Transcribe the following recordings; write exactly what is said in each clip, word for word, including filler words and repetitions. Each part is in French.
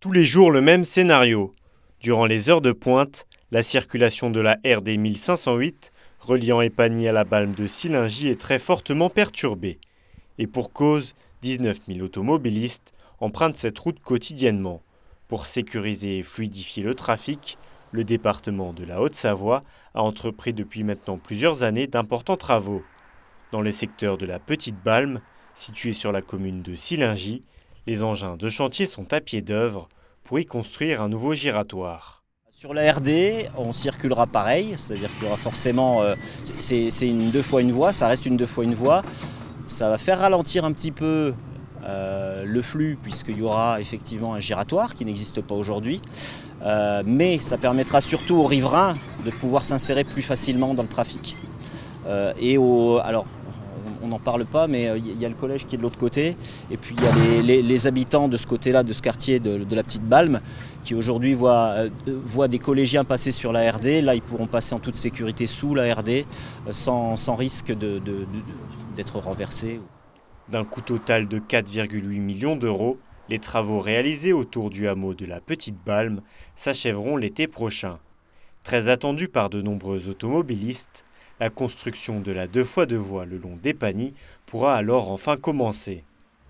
Tous les jours, le même scénario. Durant les heures de pointe, la circulation de la R D mille cinq cent huit, reliant Épagny à la Balme de Silingy, est très fortement perturbée. Et pour cause, dix-neuf mille automobilistes empruntent cette route quotidiennement. Pour sécuriser et fluidifier le trafic, le département de la Haute-Savoie a entrepris depuis maintenant plusieurs années d'importants travaux. Dans le secteur de la Petite-Balme, située sur la commune de Silingy, les engins de chantier sont à pied d'œuvre pour y construire un nouveau giratoire. Sur la R D, on circulera pareil, c'est-à-dire qu'il y aura forcément, euh, c'est une deux fois une voie, ça reste une deux fois une voie. Ça va faire ralentir un petit peu euh, le flux puisqu'il y aura effectivement un giratoire qui n'existe pas aujourd'hui. Euh, mais ça permettra surtout aux riverains de pouvoir s'insérer plus facilement dans le trafic. Euh, et aux, alors, on n'en parle pas, mais il y a le collège qui est de l'autre côté, et puis il y a les, les, les habitants de ce côté-là, de ce quartier de, de la Petite Balme, qui aujourd'hui voient, euh, voient des collégiens passer sur la R D. Là, ils pourront passer en toute sécurité sous la R D, sans, sans risque de, de, de, d'être renversés. D'un coût total de quatre virgule huit millions d'euros, les travaux réalisés autour du hameau de la Petite Balme s'achèveront l'été prochain. Très attendu par de nombreux automobilistes, la construction de la deux fois deux voies le long d'Épagny pourra alors enfin commencer.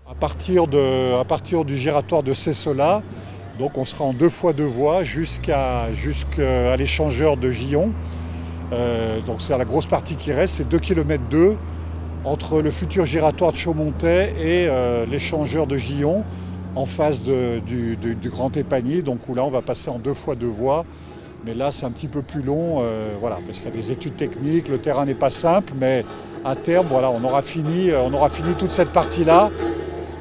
À partir, de, à partir du giratoire de Cessola, donc on sera en deux fois deux voies jusqu'à jusqu'à l'échangeur de Gillon. Euh, donc c'est la grosse partie qui reste, c'est deux virgule deux kilomètres entre le futur giratoire de Chaumontay et euh, l'échangeur de Gillon en face de, du, du, du Grand Épagny, donc où là on va passer en deux fois deux voies. Mais là, c'est un petit peu plus long, euh, voilà, parce qu'il y a des études techniques, le terrain n'est pas simple, mais à terme, voilà, on aura fini, on aura fini toute cette partie-là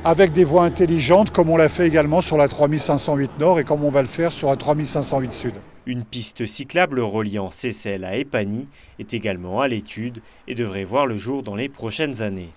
avec des voies intelligentes, comme on l'a fait également sur la trois mille cinq cent huit Nord et comme on va le faire sur la trois mille cinq cent huit Sud. Une piste cyclable reliant Seyssel à Épagny est également à l'étude et devrait voir le jour dans les prochaines années.